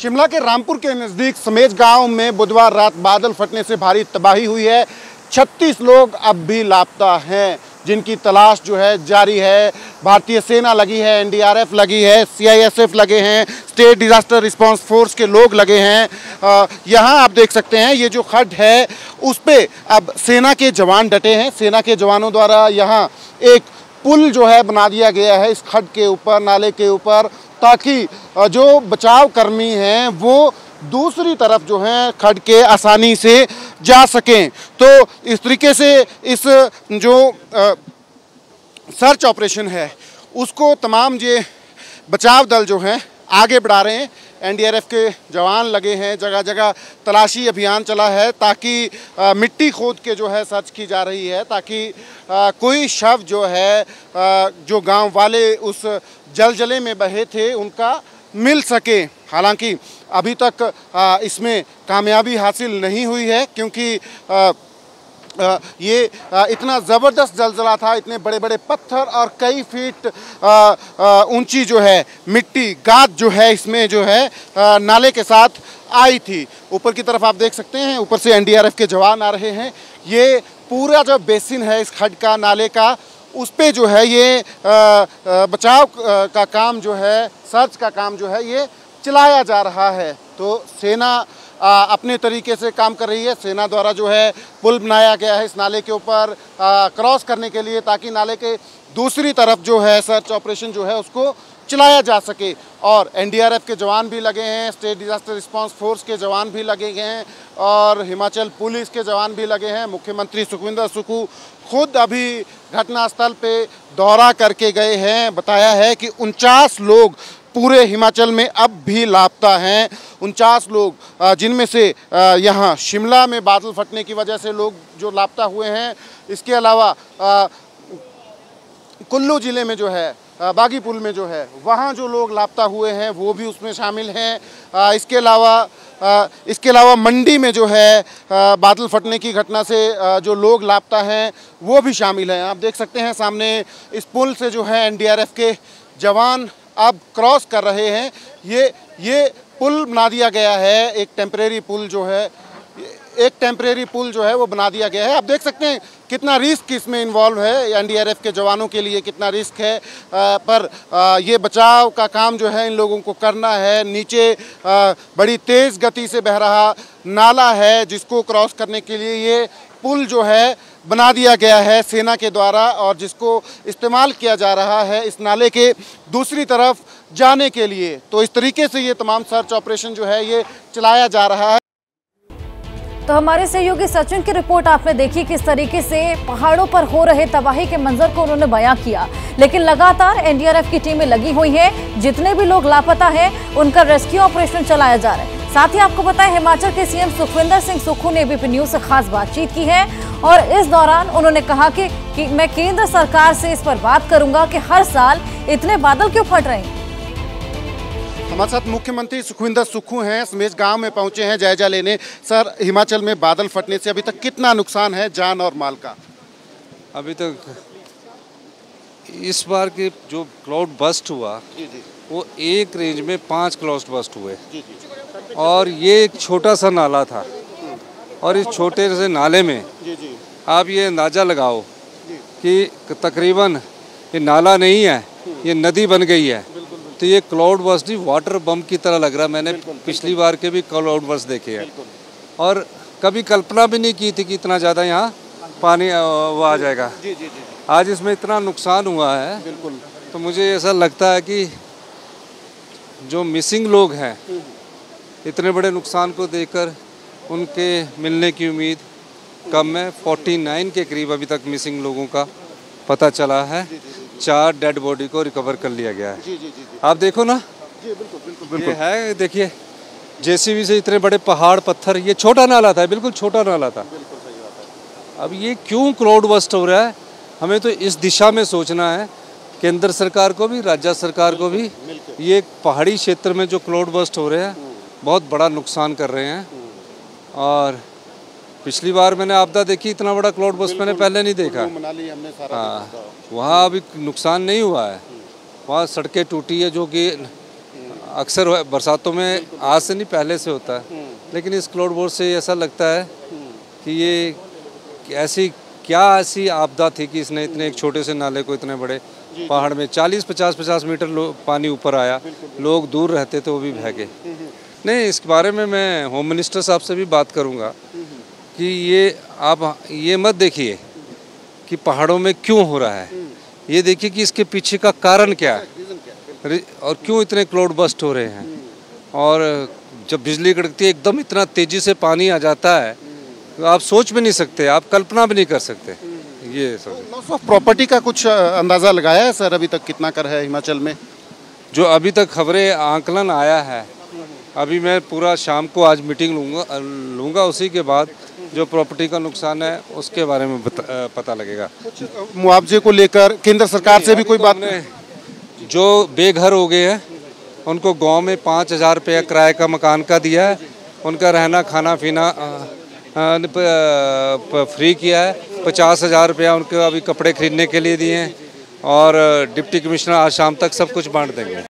शिमला के रामपुर के नजदीक समेज गांव में बुधवार रात बादल फटने से भारी तबाही हुई है। 36 लोग अब भी लापता हैं, जिनकी तलाश जो है जारी है। भारतीय सेना लगी है, एनडीआरएफ लगी है, सीआईएसएफ लगे हैं, स्टेट डिजास्टर रिस्पांस फोर्स के लोग लगे हैं। यहाँ आप देख सकते हैं ये जो खड्ड है उस पर अब सेना के जवान डटे हैं। सेना के जवानों द्वारा यहाँ एक पुल जो है बना दिया गया है इस खड्ड के ऊपर, नाले के ऊपर, ताकि जो बचाव कर्मी हैं वो दूसरी तरफ जो है खड्ड के आसानी से जा सकें। तो इस तरीके से इस जो सर्च ऑपरेशन है उसको तमाम ये बचाव दल जो हैं आगे बढ़ा रहे हैं। एनडीआरएफ के जवान लगे हैं, जगह जगह तलाशी अभियान चला है, ताकि मिट्टी खोद के जो है सर्च की जा रही है, ताकि कोई शव जो है जो गांव वाले उस जलजले में बहे थे उनका मिल सके। हालांकि अभी तक इसमें कामयाबी हासिल नहीं हुई है क्योंकि ये इतना ज़बरदस्त जलजला था, इतने बड़े बड़े पत्थर और कई फीट ऊंची जो है मिट्टी गाद जो है इसमें जो है नाले के साथ आई थी। ऊपर की तरफ आप देख सकते हैं, ऊपर से एनडीआरएफ के जवान आ रहे हैं। ये पूरा जो बेसिन है इस खड्ड का, नाले का, उस पर जो है ये बचाव का काम जो है, सर्च का काम जो है ये चलाया जा रहा है। तो सेना अपने तरीके से काम कर रही है। सेना द्वारा जो है पुल बनाया गया है इस नाले के ऊपर क्रॉस करने के लिए, ताकि नाले के दूसरी तरफ जो है सर्च ऑपरेशन जो है उसको चलाया जा सके। और एनडीआरएफ के जवान भी लगे हैं, स्टेट डिजास्टर रिस्पांस फोर्स के जवान भी लगे हैं और हिमाचल पुलिस के जवान भी लगे हैं। मुख्यमंत्री सुखविंदर सुक्खू खुद अभी घटनास्थल पे दौरा करके गए हैं। बताया है कि 49 लोग पूरे हिमाचल में अब भी लापता हैं। 49 लोग, जिनमें से यहाँ शिमला में बादल फटने की वजह से लोग जो लापता हुए हैं। इसके अलावा कुल्लू ज़िले में जो है बागीपुल में जो है वहाँ जो लोग लापता हुए हैं वो भी उसमें शामिल हैं। इसके अलावा मंडी में जो है बादल फटने की घटना से जो लोग लापता हैं वो भी शामिल हैं। आप देख सकते हैं सामने इस पुल से जो है एनडीआरएफ के जवान अब क्रॉस कर रहे हैं। ये पुल बना दिया गया है, एक टेम्परेरी पुल जो है वो बना दिया गया है। आप देख सकते हैं कितना रिस्क इसमें इन्वॉल्व है, एनडीआरएफ के जवानों के लिए कितना रिस्क है। ये बचाव का काम जो है इन लोगों को करना है। नीचे बड़ी तेज़ गति से बह रहा नाला है जिसको क्रॉस करने के लिए ये पुल जो है बना दिया गया है सेना के द्वारा, और जिसको इस्तेमाल किया जा रहा है इस नाले के दूसरी तरफ जाने के लिए। तो इस तरीके से ये तमाम सर्च ऑपरेशन जो है ये चलाया जा रहा है। तो हमारे सहयोगी सचिन की रिपोर्ट आपने देखी, किस तरीके से पहाड़ों पर हो रहे तबाही के मंजर को उन्होंने बयां किया। लेकिन लगातार एनडीआरएफ की टीमें लगी हुई है, जितने भी लोग लापता है उनका रेस्क्यू ऑपरेशन चलाया जा रहा है। साथ ही आपको पता है हिमाचल के सीएम सुखविंदर सिंह सुक्खू ने एबीपी न्यूज से खास बातचीत की है और इस दौरान उन्होंने कहा कि मैं केंद्र सरकार से इस पर बात करूंगा कि हर साल इतने बादल क्यों फट रहे हैं। हमारे साथ मुख्यमंत्री सुखविंदर सुक्खू हैं, समेज गांव में पहुंचे हैं जायजा लेने। सर, हिमाचल में बादल फटने से अभी तक कितना नुकसान है जान और माल का? अभी तक इस बार के जो क्लाउड बस्ट हुआ वो एक रेंज में 5 क्लाउड बस्ट हुए और ये एक छोटा सा नाला था और इस छोटे से नाले में आप ये अंदाजा लगाओ कि तकरीबन ये नाला नहीं है, ये नदी बन गई है। तो ये क्लाउड बर्स्ट नहीं, वाटर बम्प की तरह लग रहा है। मैंने पिछली बार के भी क्लाउड बर्स्ट देखे हैं और कभी कल्पना भी नहीं की थी कि इतना ज़्यादा यहाँ पानी आ जाएगा। आज इसमें इतना नुकसान हुआ है तो मुझे ऐसा लगता है कि जो मिसिंग लोग हैं इतने बड़े नुकसान को देखकर उनके मिलने की उम्मीद कम है। 49 के करीब अभी तक मिसिंग लोगों का पता चला है, 4 डेड बॉडी को रिकवर कर लिया गया है। जी। आप देखो ना, बिल्कुल। ये है, देखिए जेसीबी से इतने बड़े पहाड़ पत्थर, ये छोटा नाला था, बिल्कुल छोटा नाला था। अब ये क्यों क्लाउड बस्ट हो रहा है, हमें तो इस दिशा में सोचना है। केंद्र सरकार को भी, राज्य सरकार को भी, ये पहाड़ी क्षेत्र में जो क्लाउड बस्ट हो रहे हैं बहुत बड़ा नुकसान कर रहे हैं। और पिछली बार मैंने आपदा देखी, इतना बड़ा क्लाउड बस्ट मैंने पहले नहीं देखा। हाँ, वहाँ अभी नुकसान नहीं हुआ है, वहाँ सड़कें टूटी है जो कि अक्सर बरसातों में आज से नहीं पहले से होता है। लेकिन इस क्लाउड बस्ट से ऐसा लगता है कि ये ऐसी आपदा थी कि इसने इतने एक छोटे से नाले को इतने बड़े पहाड़ में 40-50 मीटर पानी ऊपर आया। लोग दूर रहते तो वो भी बहके नहीं। इस बारे में मैं होम मिनिस्टर साहब से भी बात करूँगा कि आप ये मत देखिए कि पहाड़ों में क्यों हो रहा है, ये देखिए कि इसके पीछे का कारण क्या है और क्यों इतने क्लाउड बस्ट हो रहे हैं। और जब बिजली कड़कती है एकदम इतना तेज़ी से पानी आ जाता है तो आप सोच भी नहीं सकते, आप कल्पना भी नहीं कर सकते। ये सब लॉस ऑफ प्रॉपर्टी का कुछ अंदाज़ा लगाया है सर, अभी तक कितना कर है हिमाचल में? जो अभी तक खबरें आंकलन आया है, अभी मैं पूरा शाम को आज मीटिंग लूँगा, उसी के बाद जो प्रॉपर्टी का नुकसान है उसके बारे में पता लगेगा। मुआवजे को लेकर केंद्र सरकार से भी कोई बात नहीं? जो बेघर हो गए हैं उनको गांव में 5,000 रुपया किराए का मकान का दिया है, उनका रहना खाना पीना फ्री किया है। 50,000 रुपया उनको अभी कपड़े खरीदने के लिए दिए हैं और डिप्टी कमिश्नर आज शाम तक सब कुछ बांट देंगे।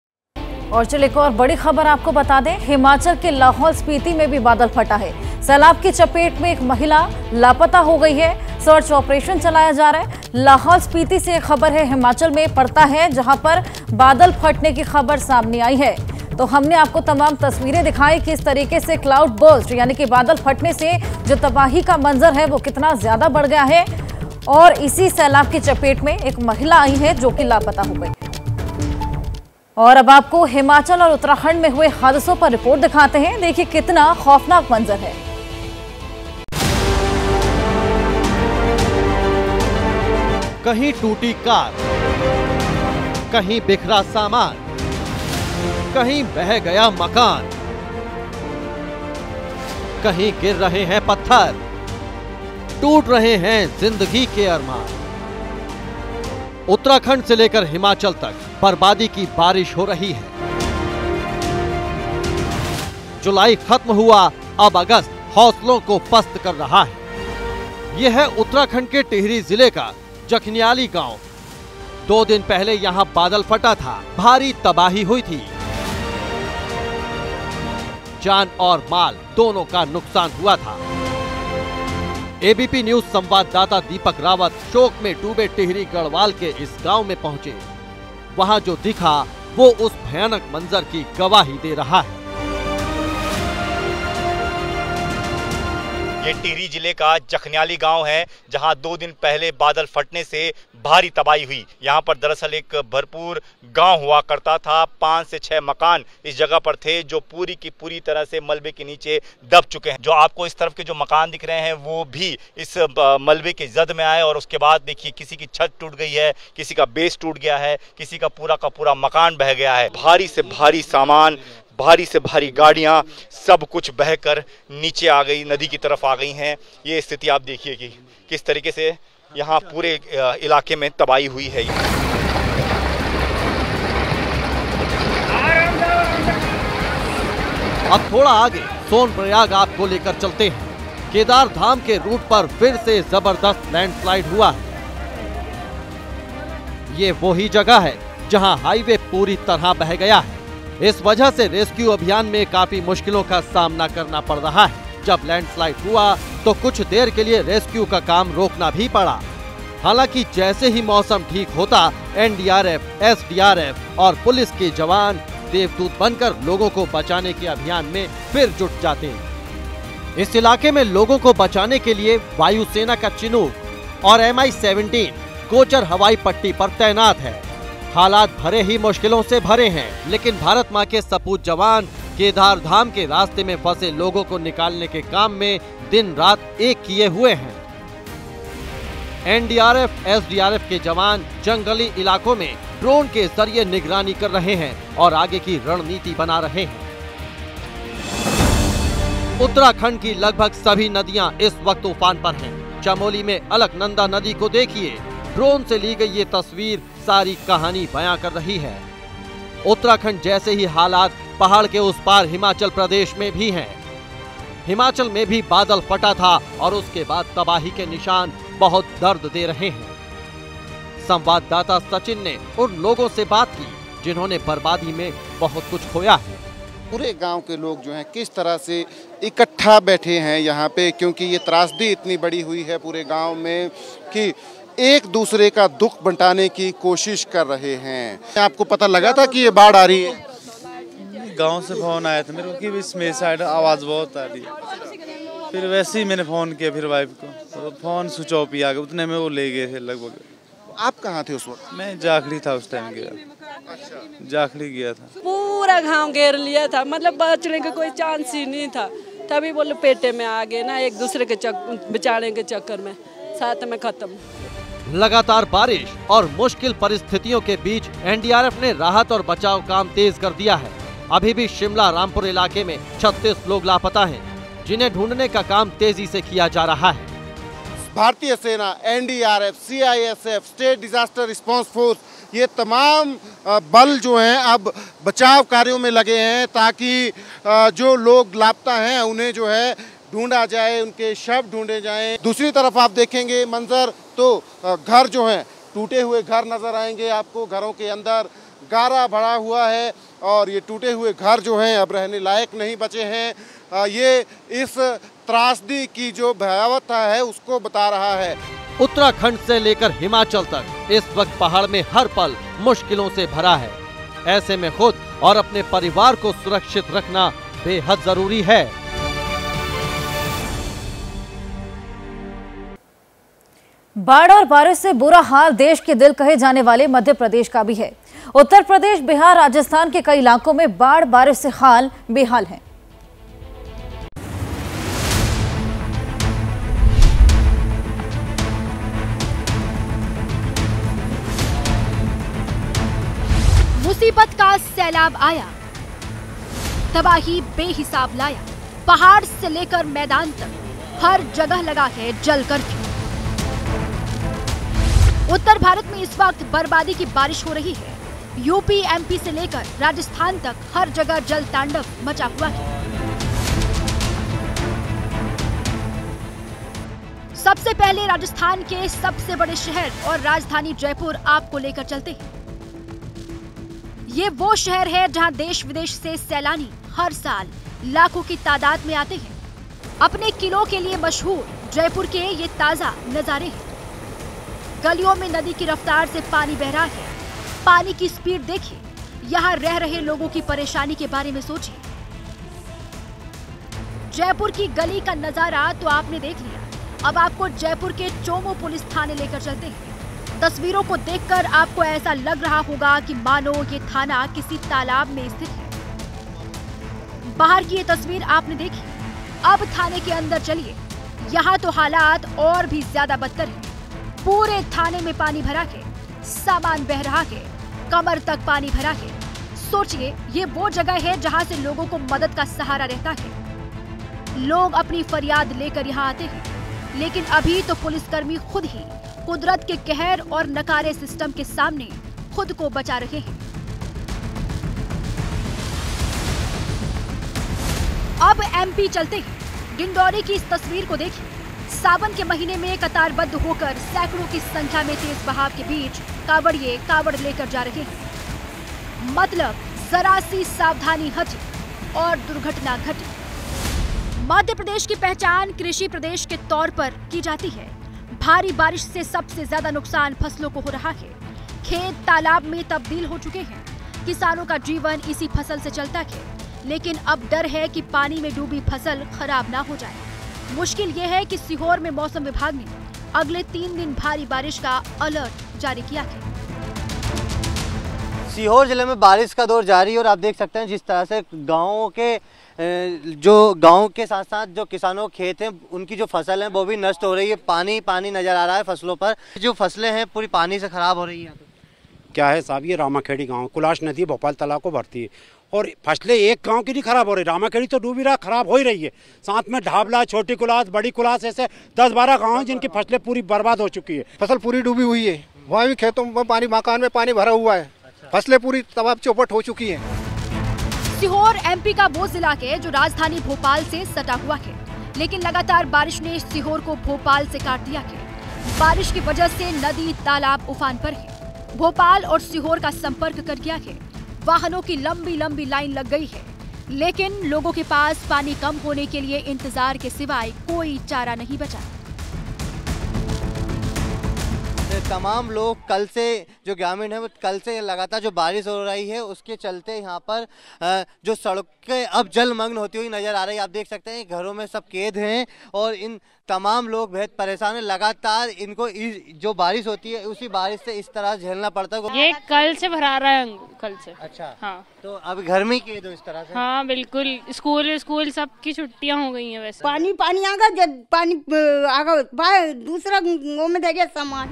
और चलिए एक और बड़ी खबर आपको बता दें, हिमाचल के लाहौल स्पीति में भी बादल फटा है। सैलाब की चपेट में एक महिला लापता हो गई है, सर्च ऑपरेशन चलाया जा रहा है। लाहौल स्पीति से खबर है, हिमाचल में पड़ता है जहां पर बादल फटने की खबर सामने आई है। तो हमने आपको तमाम तस्वीरें दिखाई कि इस तरीके से क्लाउड बर्स्ट यानी कि बादल फटने से जो तबाही का मंजर है वो कितना ज्यादा बढ़ गया है। और इसी सैलाब की चपेट में एक महिला आई है जो कि लापता हो गई। और अब आपको हिमाचल और उत्तराखंड में हुए हादसों पर रिपोर्ट दिखाते हैं। देखिए कितना खौफनाक मंजर है। कहीं टूटी कार, कहीं बिखरा सामान, कहीं बह गया मकान, कहीं गिर रहे हैं पत्थर, टूट रहे हैं जिंदगी के अरमान। उत्तराखंड से लेकर हिमाचल तक बर्बादी की बारिश हो रही है। जुलाई खत्म हुआ, अब अगस्त हौसलों को पस्त कर रहा है। यह है उत्तराखंड के टिहरी जिले का जखनियाली गांव। 2 दिन पहले यहां बादल फटा था, भारी तबाही हुई थी, जान और माल दोनों का नुकसान हुआ था। एबीपी न्यूज संवाददाता दीपक रावत शोक में डूबे टिहरी गढ़वाल के इस गांव में पहुंचे। वहां जो दिखा वो उस भयानक मंजर की गवाही दे रहा है। ये टिहरी जिले का जखन्याली गांव है, जहां 2 दिन पहले बादल फटने से भारी तबाही हुई। यहां पर दरअसल एक भरपूर गांव हुआ करता था। 5 से 6 मकान इस जगह पर थे जो पूरी की पूरी तरह से मलबे के नीचे दब चुके हैं। जो आपको इस तरफ के जो मकान दिख रहे हैं वो भी इस मलबे के जद में आए और उसके बाद देखिए किसी की छत टूट गई है, किसी का बेस टूट गया है, किसी का पूरा मकान बह गया है। भारी से भारी सामान, भारी से भारी गाड़ियां, सब कुछ बहकर नीचे आ गई, नदी की तरफ आ गई हैं। ये स्थिति आप देखिए कि किस तरीके से यहाँ पूरे इलाके में तबाही हुई है। अब थोड़ा आगे सोनप्रयाग आपको लेकर चलते हैं। केदार धाम के रूट पर फिर से जबरदस्त लैंडस्लाइड हुआ है। ये वही जगह है जहाँ हाईवे पूरी तरह बह गया है। इस वजह से रेस्क्यू अभियान में काफी मुश्किलों का सामना करना पड़ रहा है। जब लैंडस्लाइड हुआ तो कुछ देर के लिए रेस्क्यू का काम रोकना भी पड़ा। हालांकि जैसे ही मौसम ठीक होता, एनडीआरएफ, एसडीआरएफ और पुलिस के जवान देवदूत बनकर लोगों को बचाने के अभियान में फिर जुट जाते हैं। इस इलाके में लोगों को बचाने के लिए वायुसेना का चिनूक और MI-17 कोचर हवाई पट्टी पर तैनात है। हालात भरे ही मुश्किलों से भरे हैं, लेकिन भारत मां के सपूत जवान केदार धाम के रास्ते में फंसे लोगों को निकालने के काम में दिन रात एक किए हुए हैं। एनडीआरएफ, एसडीआरएफ के जवान जंगली इलाकों में ड्रोन के जरिए निगरानी कर रहे हैं और आगे की रणनीति बना रहे हैं। उत्तराखंड की लगभग सभी नदियां इस वक्त उफान पर हैं। चमोली में अलकनंदा नदी को देखिए, ड्रोन से ली गई ये तस्वीर सारी कहानी बयां कर रही है। उत्तराखंड जैसे ही हालात पहाड़ के उस पार हिमाचल प्रदेश में भी हैं। हिमाचल में भी बादल फटा था और उसके बाद तबाही के निशान बहुत दर्द दे रहे हैं। संवाददाता सचिन ने उन लोगों से बात की जिन्होंने बर्बादी में बहुत कुछ खोया है। पूरे गांव के लोग जो हैं किस तरह से इकट्ठा बैठे हैं यहाँ पे, क्योंकि ये त्रासदी इतनी बड़ी हुई है पूरे गाँव में कि एक दूसरे का दुख बंटाने की कोशिश कर रहे हैं। आपको पता लगा था कि ये बाढ़ आ रही है? गांव से फोन आया था मेरे को कि इसमें साइड आवाज़ बहुत आ रही है। फिर वैसे ही मैंने फ़ोन किया फिर वाइफ को, तो फ़ोन स्विच ऑफ ही आ गया। उतने में वो ले गए थे लगभग। आप कहाँ थे उस वक्त? मैं जाखड़ी था उस टाइम गया, जाखड़ी गया था। पूरा गाँव घेर लिया था, मतलब बचने का कोई चांस ही नहीं था। तभी बोले पेटे में आ गए ना एक दूसरे के बचाने के चक्कर में, साथ में खत्म। लगातार बारिश और मुश्किल परिस्थितियों के बीच एनडीआरएफ ने राहत और बचाव काम तेज कर दिया है। अभी भी शिमला रामपुर इलाके में 36 लोग लापता हैं, जिन्हें ढूंढने का काम तेजी से किया जा रहा है। भारतीय सेना, NDRF, CISF, state disaster response force ये तमाम बल जो हैं अब बचाव कार्यों में लगे हैं ताकि जो लोग लापता हैं उन्हें जो है ढूंढा जाए, उनके शव ढूंढे जाएं। दूसरी तरफ आप देखेंगे मंजर तो घर जो हैं टूटे हुए घर नज़र आएंगे आपको, घरों के अंदर गारा भरा हुआ है और ये टूटे हुए घर जो हैं अब रहने लायक नहीं बचे हैं। ये इस त्रासदी की जो भयावहता है उसको बता रहा है। उत्तराखंड से लेकर हिमाचल तक इस वक्त पहाड़ में हर पल मुश्किलों से भरा है। ऐसे में खुद और अपने परिवार को सुरक्षित रखना बेहद जरूरी है। बाढ़ और बारिश से बुरा हाल देश के दिल कहे जाने वाले मध्य प्रदेश का भी है। उत्तर प्रदेश, बिहार, राजस्थान के कई इलाकों में बाढ़ बारिश से हाल बेहाल है। मुसीबत का सैलाब आया, तबाही बेहिसाब लाया। पहाड़ से लेकर मैदान तक हर जगह लगा है जल कर्फ्यू। उत्तर भारत में इस वक्त बर्बादी की बारिश हो रही है। यूपी, एमपी से लेकर राजस्थान तक हर जगह जल तांडव मचा हुआ है। सबसे पहले राजस्थान के सबसे बड़े शहर और राजधानी जयपुर आपको लेकर चलते हैं। ये वो शहर है जहां देश विदेश से सैलानी हर साल लाखों की तादाद में आते हैं। अपने किलों के लिए मशहूर जयपुर के ये ताजा नजारे हैं। गलियों में नदी की रफ्तार से पानी बह रहा है। पानी की स्पीड देखिए, यहाँ रह रहे लोगों की परेशानी के बारे में सोचिए। जयपुर की गली का नजारा तो आपने देख लिया, अब आपको जयपुर के चोमो पुलिस थाने लेकर चलते हैं। तस्वीरों को देखकर आपको ऐसा लग रहा होगा कि मानो ये थाना किसी तालाब में स्थित है। बाहर की ये तस्वीर आपने देखी, अब थाने के अंदर चलिए। यहाँ तो हालात और भी ज्यादा बदतर है। पूरे थाने में पानी भरा है, सामान बह रहा है, कमर तक पानी भरा है। सोचिए, ये वो जगह है जहां से लोगों को मदद का सहारा रहता है। लोग अपनी फरियाद लेकर यहां आते हैं, लेकिन अभी तो पुलिसकर्मी खुद ही कुदरत के कहर और नकारे सिस्टम के सामने खुद को बचा रहे हैं। अब एमपी चलते हैं। डिंडोरी की इस तस्वीर को देखिए। सावन के महीने में कतारबद्ध होकर सैकड़ों की संख्या में तेज बहाव के बीच कावड़िए कावड़ लेकर जा रहे हैं। मतलब जरा सी सावधानी हटी और दुर्घटना घटी। मध्य प्रदेश की पहचान कृषि प्रदेश के तौर पर की जाती है। भारी बारिश से सबसे ज्यादा नुकसान फसलों को हो रहा है। खेत तालाब में तब्दील हो चुके हैं। किसानों का जीवन इसी फसल से चलता है, लेकिन अब डर है कि पानी में डूबी फसल खराब ना हो जाए। मुश्किल ये है कि सीहोर में मौसम विभाग ने अगले 3 दिन भारी बारिश का अलर्ट जारी किया है। सीहोर जिले में बारिश का दौर जारी है और आप देख सकते हैं जिस तरह से गाँव के साथ साथ जो किसानों के खेत हैं उनकी जो फसल है वो भी नष्ट हो रही है। पानी नजर आ रहा है फसलों पर। जो फसलें हैं पूरी पानी से खराब हो रही है। क्या है साहब, ये रामाखेड़ी गाँव, कुलाश नदी भोपाल तालाब को भरती है और फसलें एक गांव की नहीं खराब हो रही। रामाखेड़ी तो डूबी रहा, खराब हो ही रही है। साथ में ढाबला, छोटी कुलास, बड़ी कुलास, ऐसे 10-12 गांव हैं जिनकी फसलें पूरी बर्बाद हो चुकी है। फसल पूरी डूबी हुई है, वहाँ भी खेतों में पानी, मकान में पानी भरा हुआ है। फसलें पूरी तबाह चौपट हो चुकी है। सीहोर एमपी का वो जिला है जो राजधानी भोपाल से सटा हुआ है, लेकिन लगातार बारिश ने सीहोर को भोपाल से काट दिया है। बारिश की वजह से नदी तालाब उफान पर है। भोपाल और सीहोर का संपर्क कर गया है। वाहनों की लंबी लाइन लग गई है, लेकिन लोगों के पास पानी कम होने के लिए इंतजार के सिवाय कोई चारा नहीं बचा। तमाम लोग कल से, जो ग्रामीण है वो कल से लगातार जो बारिश हो रही है उसके चलते यहाँ पर जो सड़कें अब जलमग्न होती हुई नजर आ रही है। आप देख सकते हैं घरों में सब कैद हैं और इन तमाम लोग बेहद परेशान हैं। लगातार इनको जो बारिश होती है उसी बारिश से इस तरह झेलना पड़ता है। ये कल से भरा रहा है, कल से। अच्छा, हाँ। तो अब घर में कैद हो इस तरह से? हाँ बिल्कुल, स्कूल सबकी छुट्टियाँ हो गई है। वैसे पानी आ गया, पानी आ गया, दूसरा गाँव में दे गया सामान।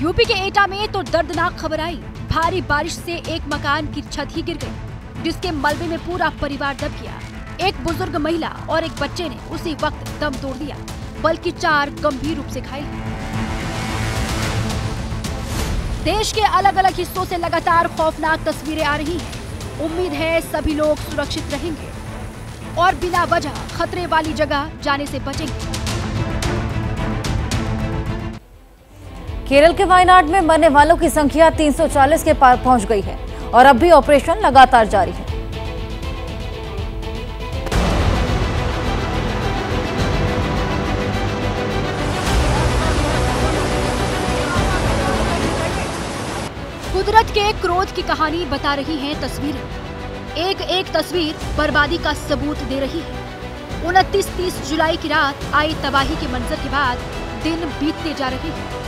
यूपी के एटा में तो दर्दनाक खबर आई। भारी बारिश से एक मकान की छत ही गिर गई, जिसके मलबे में पूरा परिवार दब गया। एक बुजुर्ग महिला और एक बच्चे ने उसी वक्त दम तोड़ दिया, बल्कि 4 गंभीर रूप से घायल। देश के अलग अलग हिस्सों से लगातार खौफनाक तस्वीरें आ रही हैं। उम्मीद है सभी लोग सुरक्षित रहेंगे और बिना वजह खतरे वाली जगह जाने से बचेंगे। केरल के वायनाड में मरने वालों की संख्या 340 के पार पहुंच गई है और अब भी ऑपरेशन लगातार जारी है। कुदरत के क्रोध की कहानी बता रही हैं तस्वीरें। एक एक तस्वीर बर्बादी का सबूत दे रही है। 29-30 जुलाई की रात आई तबाही के मंजर के बाद दिन बीतते जा रहे हैं,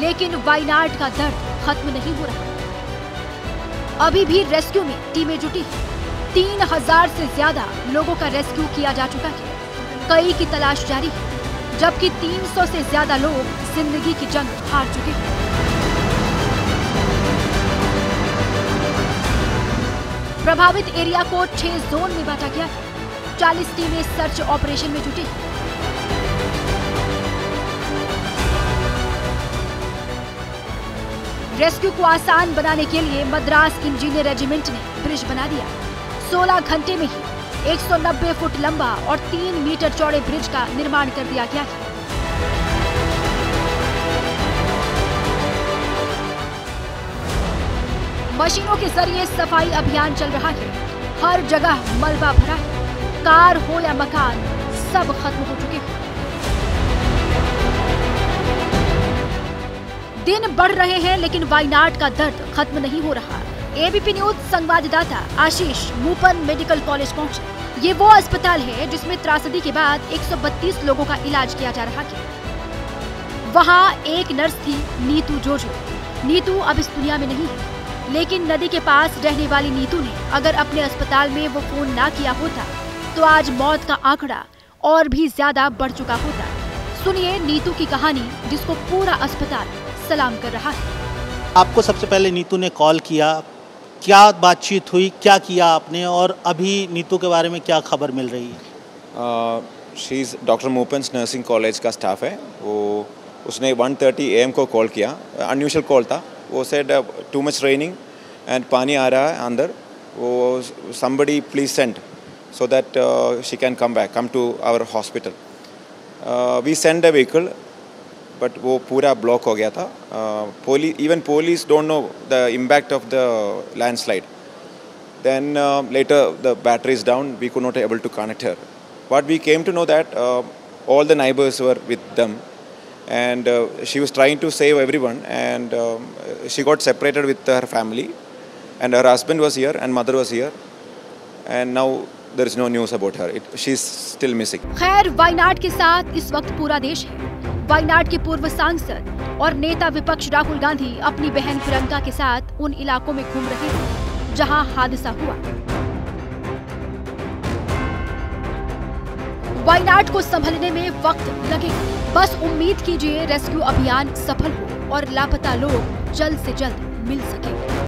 लेकिन वायनाड का दर्द खत्म नहीं हो रहा। अभी भी रेस्क्यू में टीमें जुटी हैं। 3000 से ज्यादा लोगों का रेस्क्यू किया जा चुका है। कई की तलाश जारी है, जबकि 300 से ज्यादा लोग जिंदगी की जंग हार चुके हैं। प्रभावित एरिया को 6 जोन में बांटा गया है। 40 टीमें सर्च ऑपरेशन में जुटी। रेस्क्यू को आसान बनाने के लिए मद्रास इंजीनियर रेजिमेंट ने ब्रिज बना दिया। 16 घंटे में ही 190 फुट लंबा और 3 मीटर चौड़े ब्रिज का निर्माण कर दिया गया है। मशीनों के जरिए सफाई अभियान चल रहा है। हर जगह मलबा भरा है। कार हो या मकान, सब खत्म हो चुके हैं। दिन बढ़ रहे हैं, लेकिन वायनाड का दर्द खत्म नहीं हो रहा। एबीपी न्यूज संवाददाता आशीष मूपन मेडिकल कॉलेज पहुंचे। ये वो अस्पताल है जिसमें त्रासदी के बाद 132 लोगों का इलाज किया जा रहा है। वहाँ एक नर्स थी, नीतू जोजो। नीतू अब इस दुनिया में नहीं है, लेकिन नदी के पास रहने वाली नीतू ने अगर अपने अस्पताल में वो फोन ना किया होता तो आज मौत का आंकड़ा और भी ज्यादा बढ़ चुका होता। सुनिए नीतू की कहानी, जिसको पूरा अस्पताल सलाम कर रहा है। आपको सबसे पहले नीतू ने कॉल किया, क्या बातचीत हुई, क्या किया आपने और अभी नीतू के बारे में क्या खबर मिल रही है? She is doctor Moopen's nursing college का स्टाफ है वो। उसने 1:30 AM को कॉल किया। अनयूजुअल कॉल था। वो said too much raining and पानी आ रहा है अंदर, वो somebody please send so that she can come to our hospital. We send a vehicle but वो पूरा block हो गया था। Even police don't know the impact of the landslide. Then later the battery is down, we could not able to connect her. But we came to know that all the neighbors were with them. And she was trying to save everyone, and she got separated with her family, and her husband was here and mother was here, and now there is no news about her. She's still missing. खैर, वायनाड के साथ इस वक्त पूरा देश है। वायनाड के पूर्व सांसद और नेता विपक्ष राहुल गांधी अपनी बहन प्रियंका के साथ उन इलाकों में घूम रहे हैं जहां हादसा हुआ। वायनाड को संभलने में वक्त लगेगा। बस उम्मीद कीजिए रेस्क्यू अभियान सफल हो और लापता लोग जल्द से जल्द मिल सके।